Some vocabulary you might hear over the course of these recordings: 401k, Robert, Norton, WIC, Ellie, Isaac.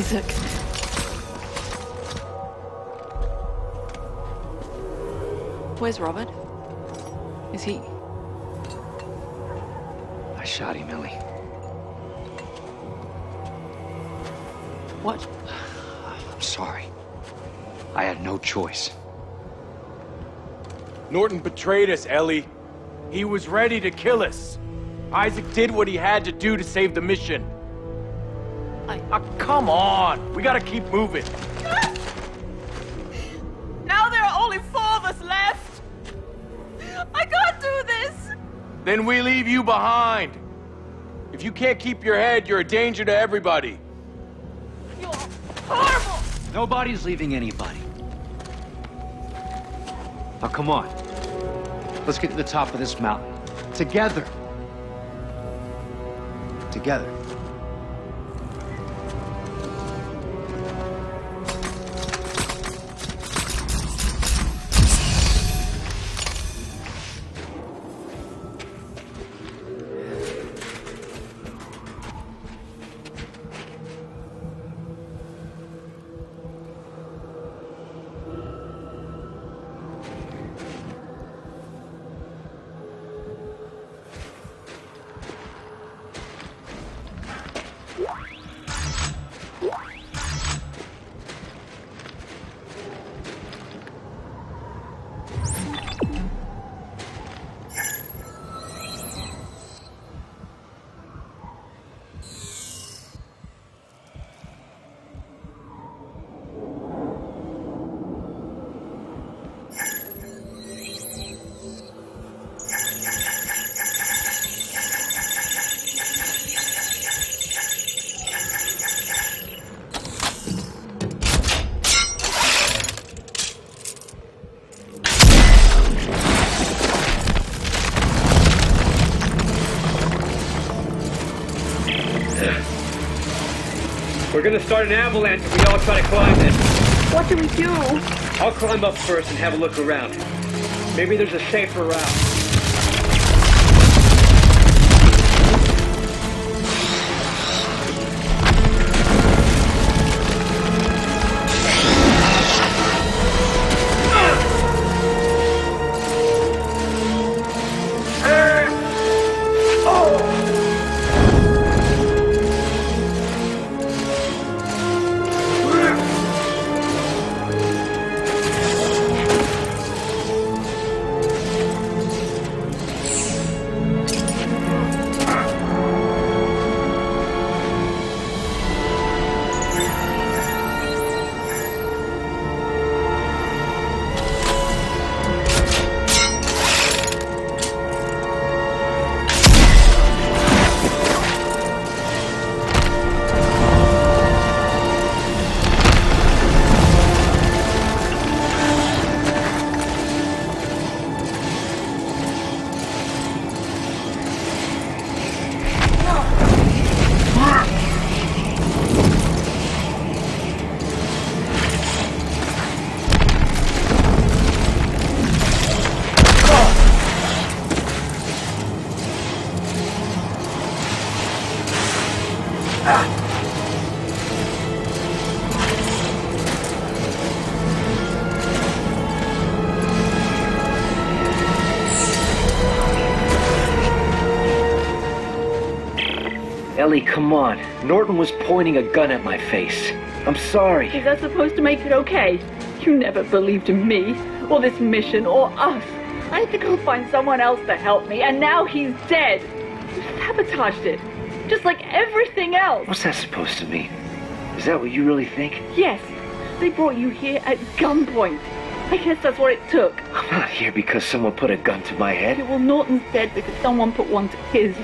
Isaac. Where's Robert? Is he... I shot him, Ellie. What? I'm sorry. I had no choice. Norton betrayed us, Ellie. He was ready to kill us. Isaac did what he had to do to save the mission. Come on! We gotta keep moving. Now there are only 4 of us left. I can't do this. Then we leave you behind. If you can't keep your head, you're a danger to everybody. You're horrible! Nobody's leaving anybody. Now come on. Let's get to the top of this mountain. Together. Together. We're gonna start an avalanche if we all try to climb this. What do we do? I'll climb up first and have a look around. Maybe there's a safer route. Ellie, come on. Norton was pointing a gun at my face. I'm sorry. Is that supposed to make it okay? You never believed in me, or this mission, or us. I had to go find someone else to help me, and now he's dead. You sabotaged it, just like everything else. What's that supposed to mean? Is that what you really think? Yes. They brought you here at gunpoint. I guess that's what it took. I'm not here because someone put a gun to my head. Well, Norton's dead because someone put one to his.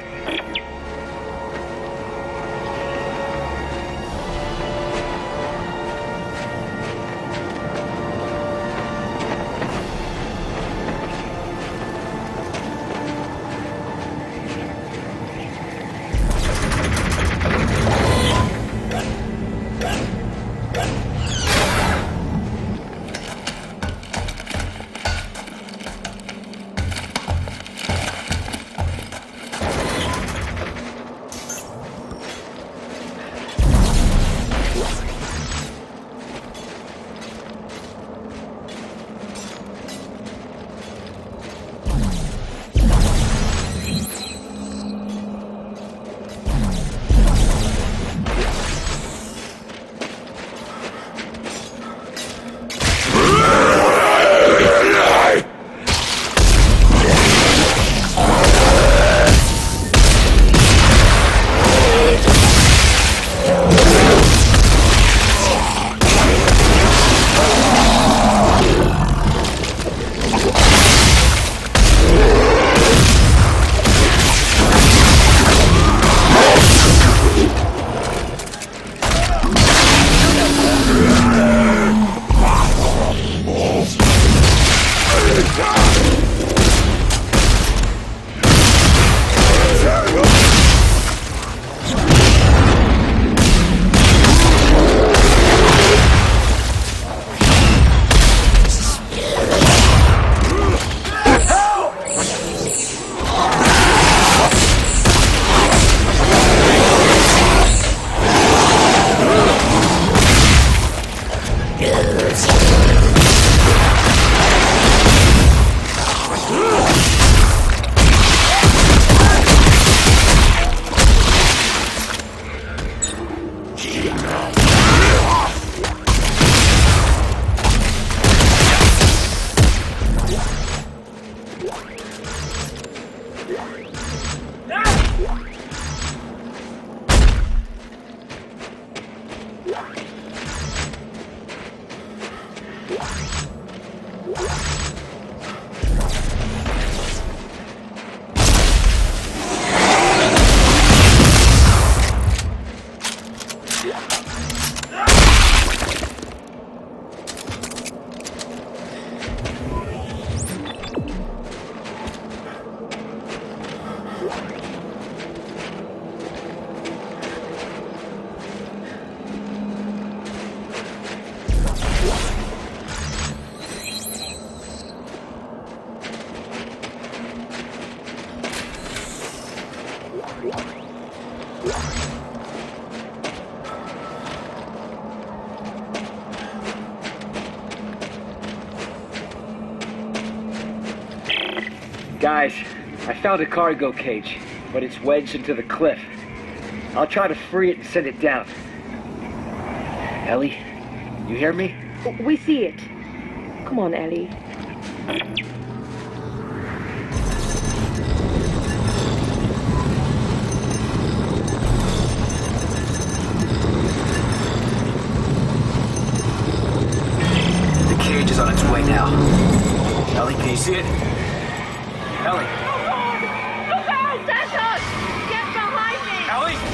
Guys, I found a cargo cage, but it's wedged into the cliff. I'll try to free it and send it down. Ellie, you hear me? We see it. Come on, Ellie. The cage is on its way now. Ellie, can you see it? Ellie! Oh God! Look out! That's us! Get behind me! Ellie!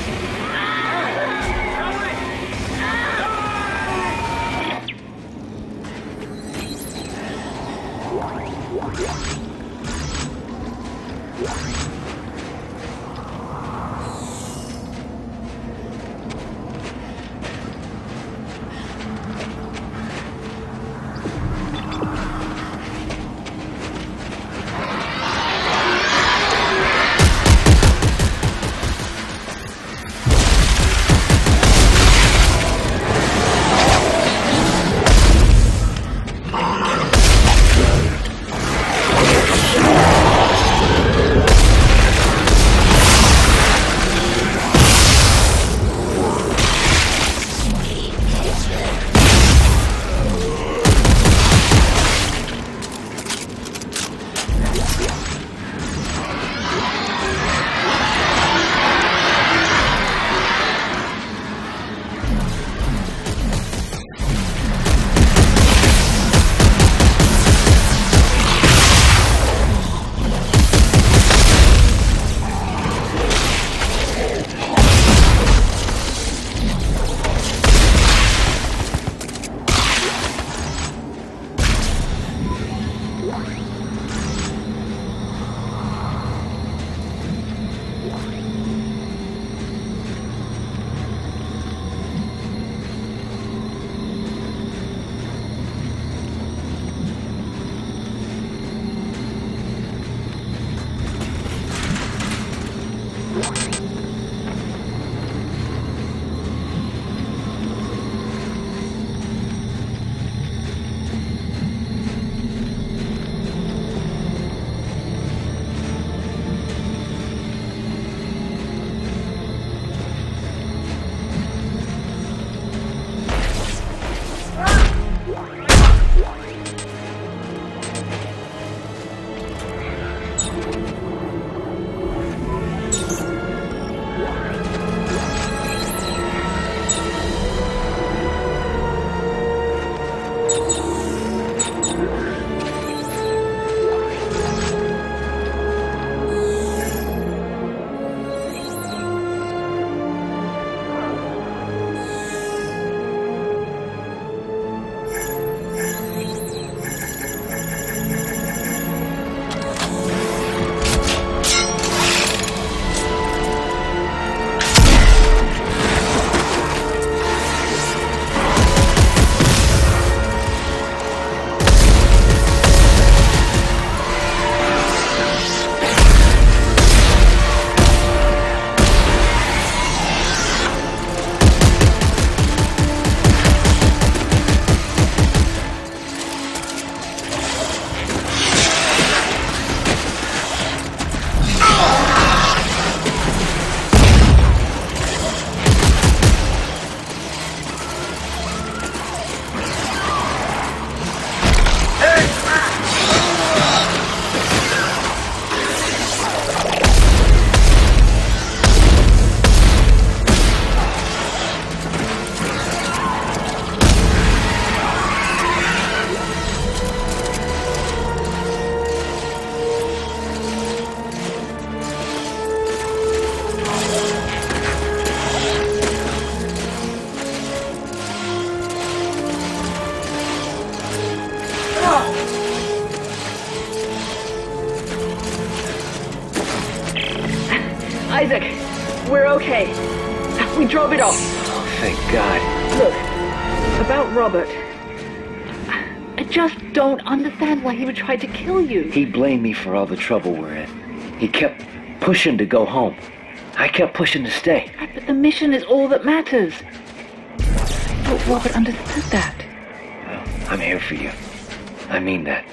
Isaac, we're okay. We drove it off. Oh, thank God. Look, about Robert. I just don't understand why he would try to kill you. He blamed me for all the trouble we're in. He kept pushing to go home. I kept pushing to stay. But the mission is all that matters. I thought Robert understood that. Well, I'm here for you. I mean that.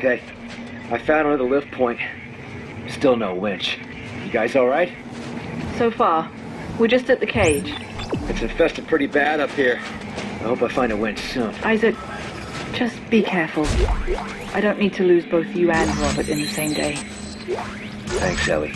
Okay, I found another lift point. Still no winch. You guys all right? So far. We're just at the cage. It's infested pretty bad up here. I hope I find a winch soon. Isaac, just be careful. I don't need to lose both you and Robert in the same day. Thanks, Ellie.